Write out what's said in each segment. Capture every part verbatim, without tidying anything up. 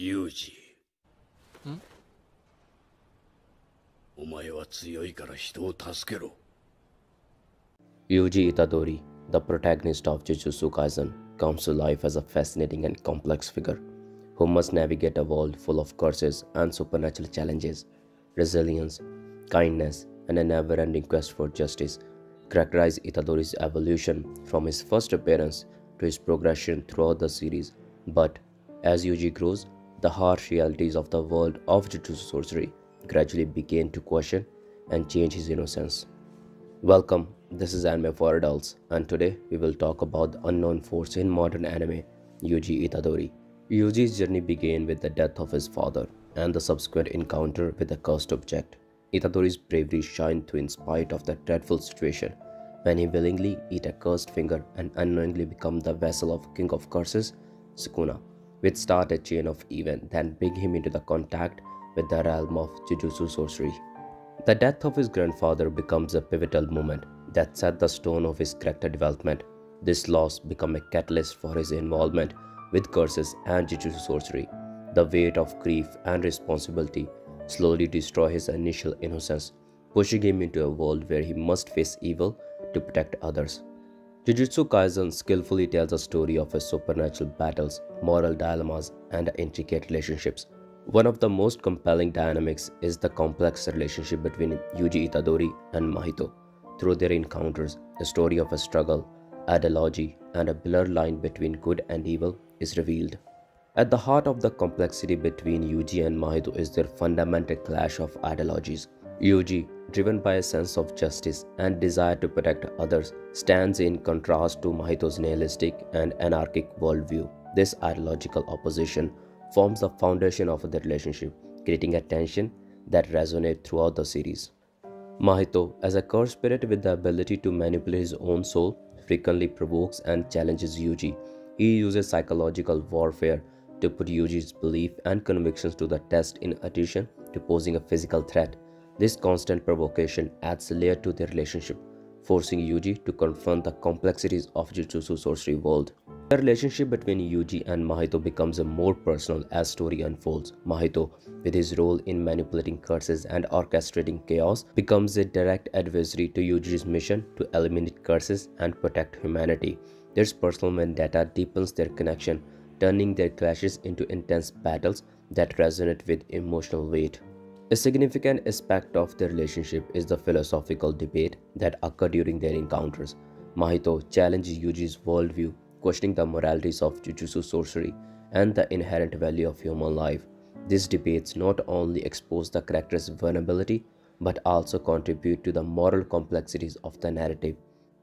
Yuji. Hmm? お前は強いから人を助けろ. Yuji Itadori, the protagonist of Jujutsu Kaisen, comes to life as a fascinating and complex figure who must navigate a world full of curses and supernatural challenges. Resilience, kindness, and a never-ending quest for justice characterize Itadori's evolution from his first appearance to his progression throughout the series. But as Yuji grows, the harsh realities of the world of Jujutsu sorcery gradually begin to question and change his innocence. Welcome, this is Anime for Adults, and today we will talk about the unknown force in modern anime, Yuji Itadori. Yuji's journey began with the death of his father and the subsequent encounter with a cursed object. Itadori's bravery shined through in spite of the dreadful situation when he willingly eat a cursed finger and unknowingly become the vessel of King of Curses, Sukuna, which started a chain of events that bring him into the contact with the realm of Jujutsu sorcery. The death of his grandfather becomes a pivotal moment that set the stone of his character development. This loss becomes a catalyst for his involvement with curses and Jujutsu sorcery. The weight of grief and responsibility slowly destroy his initial innocence, pushing him into a world where he must face evil to protect others. Jujutsu Kaisen skillfully tells a story of his supernatural battles, moral dilemmas, and intricate relationships. One of the most compelling dynamics is the complex relationship between Yuji Itadori and Mahito. Through their encounters, the story of a struggle, ideology, and a blurred line between good and evil is revealed. At the heart of the complexity between Yuji and Mahito is their fundamental clash of ideologies. Yuji, driven by a sense of justice and desire to protect others, stands in contrast to Mahito's nihilistic and anarchic worldview. This ideological opposition forms the foundation of their relationship, creating a tension that resonates throughout the series. Mahito, as a cursed spirit with the ability to manipulate his own soul, frequently provokes and challenges Yuji. He uses psychological warfare to put Yuji's belief and convictions to the test in addition to posing a physical threat. This constant provocation adds a layer to their relationship, forcing Yuji to confront the complexities of Jujutsu sorcery world. The relationship between Yuji and Mahito becomes more personal as story unfolds. Mahito, with his role in manipulating curses and orchestrating chaos, becomes a direct adversary to Yuji's mission to eliminate curses and protect humanity. Their personal vendetta deepens their connection, turning their clashes into intense battles that resonate with emotional weight. A significant aspect of their relationship is the philosophical debate that occurred during their encounters. Mahito challenges Yuji's worldview, questioning the moralities of Jujutsu sorcery and the inherent value of human life. These debates not only expose the character's vulnerability but also contribute to the moral complexities of the narrative.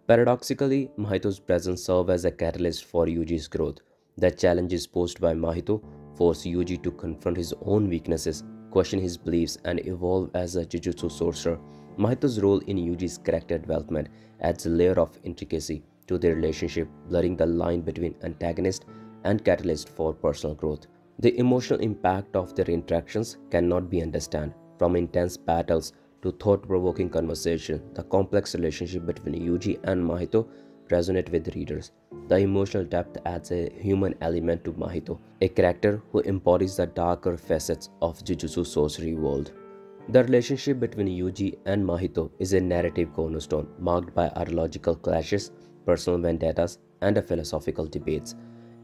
Paradoxically, Mahito's presence serves as a catalyst for Yuji's growth. The challenges posed by Mahito force Yuji to confront his own weaknesses, question his beliefs, and evolve as a Jujutsu sorcerer. Mahito's role in Yuji's character development adds a layer of intricacy to their relationship, blurring the line between antagonist and catalyst for personal growth. The emotional impact of their interactions cannot be understood. From intense battles to thought-provoking conversation, the complex relationship between Yuji and Mahito resonates with readers. The emotional depth adds a human element to Mahito, a character who embodies the darker facets of Jujutsu sorcery world. The relationship between Yuji and Mahito is a narrative cornerstone marked by ideological clashes, personal vendettas, and philosophical debates.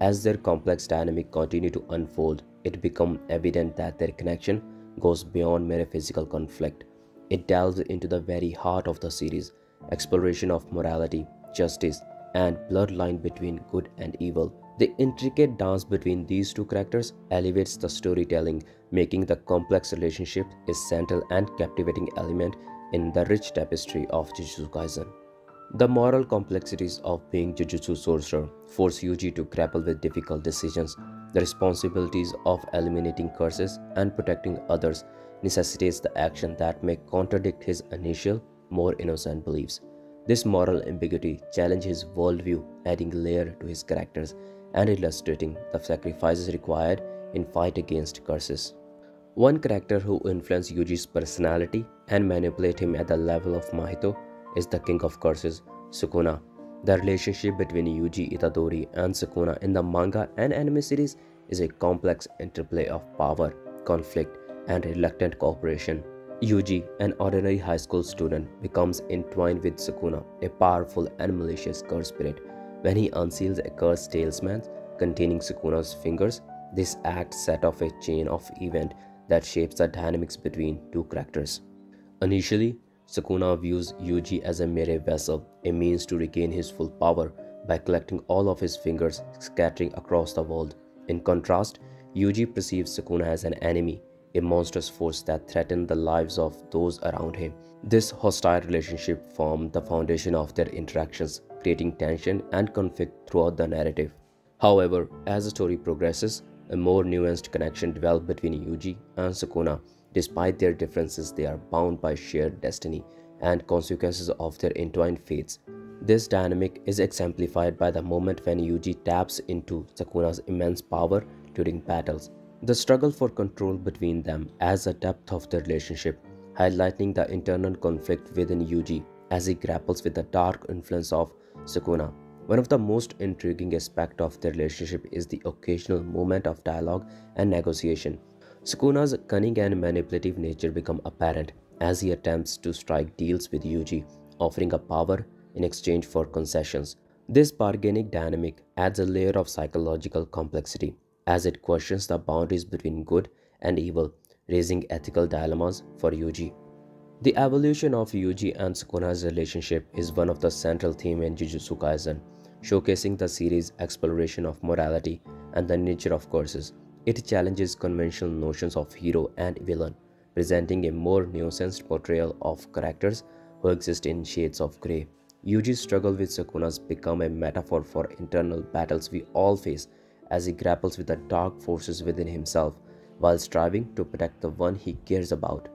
As their complex dynamic continues to unfold, it becomes evident that their connection goes beyond mere physical conflict. It delves into the very heart of the series, exploration of morality, justice, and bloodline between good and evil. The intricate dance between these two characters elevates the storytelling, making the complex relationship a central and captivating element in the rich tapestry of Jujutsu Kaisen. The moral complexities of being Jujutsu sorcerer force Yuji to grapple with difficult decisions. The responsibilities of eliminating curses and protecting others necessitates the action that may contradict his initial, more innocent beliefs. This moral ambiguity challenges his worldview, adding layer to his characters and illustrating the sacrifices required in fight against curses. One character who influenced Yuji's personality and manipulates him at the level of Mahito is the King of Curses, Sukuna. The relationship between Yuji Itadori and Sukuna in the manga and anime series is a complex interplay of power, conflict, and reluctant cooperation. Yuji, an ordinary high school student, becomes entwined with Sukuna, a powerful and malicious curse spirit. When he unseals a cursed talisman containing Sukuna's fingers, this act set off a chain of events that shapes the dynamics between two characters. Initially, Sukuna views Yuji as a mere vessel, a means to regain his full power by collecting all of his fingers scattering across the world. In contrast, Yuji perceives Sukuna as an enemy, a monstrous force that threatened the lives of those around him. This hostile relationship formed the foundation of their interactions, creating tension and conflict throughout the narrative. However, as the story progresses, a more nuanced connection develops between Yuji and Sukuna. Despite their differences, they are bound by shared destiny and consequences of their entwined fates. This dynamic is exemplified by the moment when Yuji taps into Sukuna's immense power during battles. The struggle for control between them adds a depth of their relationship, highlighting the internal conflict within Yuji as he grapples with the dark influence of Sukuna. One of the most intriguing aspects of their relationship is the occasional moment of dialogue and negotiation. Sukuna's cunning and manipulative nature become apparent as he attempts to strike deals with Yuji, offering up power in exchange for concessions. This bargaining dynamic adds a layer of psychological complexity, as it questions the boundaries between good and evil, raising ethical dilemmas for Yuji. The evolution of Yuji and Sukuna's relationship is one of the central themes in Jujutsu Kaisen, showcasing the series' exploration of morality and the nature of curses. It challenges conventional notions of hero and villain, presenting a more nuanced portrayal of characters who exist in shades of grey. Yuji's struggle with Sukuna's become a metaphor for internal battles we all face, as he grapples with the dark forces within himself while striving to protect the one he cares about.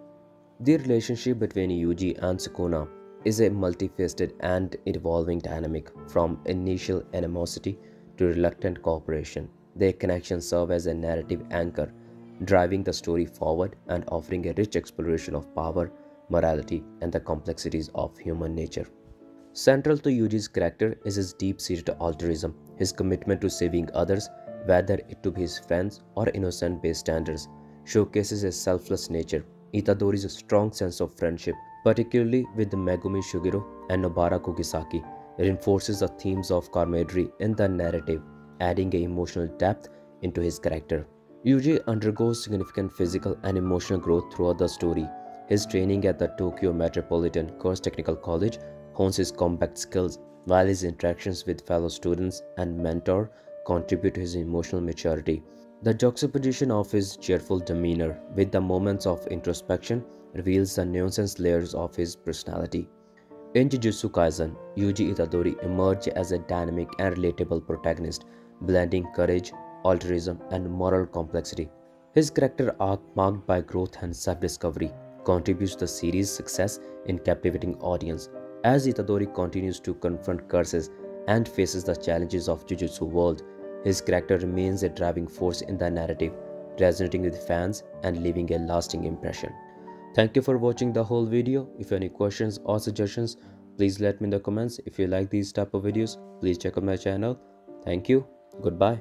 The relationship between Yuji and Sukuna is a multifaceted and evolving dynamic, from initial animosity to reluctant cooperation. Their connections serve as a narrative anchor, driving the story forward and offering a rich exploration of power, morality, and the complexities of human nature. Central to Yuji's character is his deep-seated altruism, his commitment to saving others, whether it to be his friends or innocent bystanders, showcases his selfless nature. Itadori's strong sense of friendship, particularly with Megumi Shugiro and Nobara Kugisaki, reinforces the themes of camaraderie in the narrative, adding an emotional depth into his character. Yuji undergoes significant physical and emotional growth throughout the story. His training at the Tokyo Metropolitan Course Technical College hones his combat skills, while his interactions with fellow students and mentor contribute to his emotional maturity. The juxtaposition of his cheerful demeanor with the moments of introspection reveals the nuanced layers of his personality. In Jujutsu Kaisen, Yuji Itadori emerges as a dynamic and relatable protagonist, blending courage, altruism, and moral complexity. His character arc, marked by growth and self-discovery, contributes to the series' success in captivating audience. As Itadori continues to confront curses and faces the challenges of Jujutsu world, his character remains a driving force in the narrative, resonating with fans and leaving a lasting impression. Thank you for watching the whole video. If you have any questions or suggestions, please let me in the comments. If you like these type of videos, please check out my channel. Thank you. Goodbye.